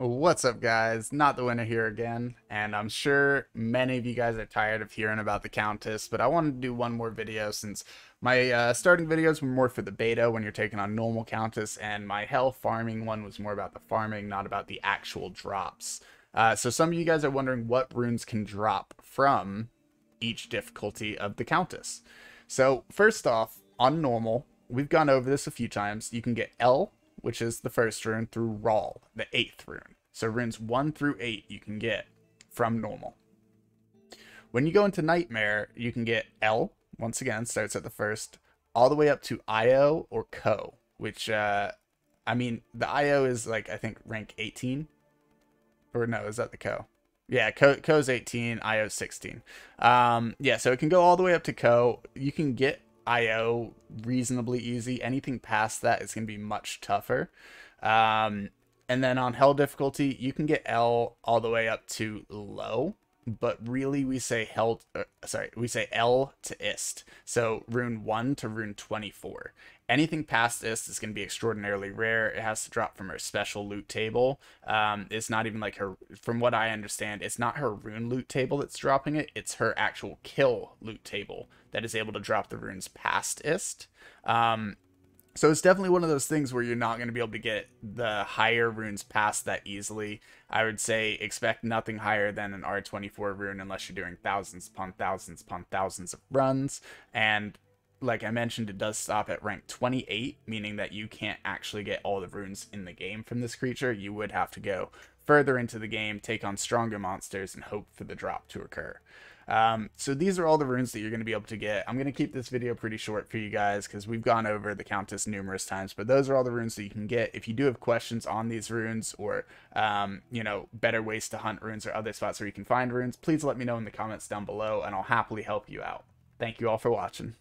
What's up, guys? Not the Winner here again, and I'm sure many of you guys are tired of hearing about the Countess, but I wanted to do one more video since my starting videos were more for the beta when you're taking on normal Countess, and my Hell farming one was more about the farming, not about the actual drops. So some of you guys are wondering what runes can drop from each difficulty of the Countess. So first off, on normal, we've gone over this a few times, you can get Hell, which is the first rune, through Rawl, the 8th rune. So runes 1 through 8 you can get from normal. When you go into Nightmare, you can get Hell, once again, starts at the first, all the way up to IO or Co, which, I mean, the IO is, like, I think rank 18? Or no, is that the Co? Yeah, Co's 18, IO's 16. Yeah, so it can go all the way up to Co. You can get IO reasonably easy. Anything past that is going to be much tougher. And then on Hell difficulty, you can get Hell all the way up to low, but really we say L to Ist. So rune 1 to rune 24. Anything past Ist is going to be extraordinarily rare. It has to drop from her special loot table. It's not even like her, from what I understand, it's not her rune loot table that's dropping it. It's her actual kill loot table that is able to drop the runes past Ist. So it's definitely one of those things where you're not going to be able to get the higher runes past that easily. I would say expect nothing higher than an R24 rune unless you're doing thousands upon thousands upon thousands of runs. And like I mentioned, it does stop at rank 28, meaning that you can't actually get all the runes in the game from this creature. You would have to go further into the game, take on stronger monsters, and hope for the drop to occur. So these are all the runes that you're going to be able to get. I'm going to keep this video pretty short for you guys because we've gone over the Countess numerous times, but those are all the runes that you can get. If you do have questions on these runes or, you know, better ways to hunt runes or other spots where you can find runes, please let me know in the comments down below and I'll happily help you out. Thank you all for watching.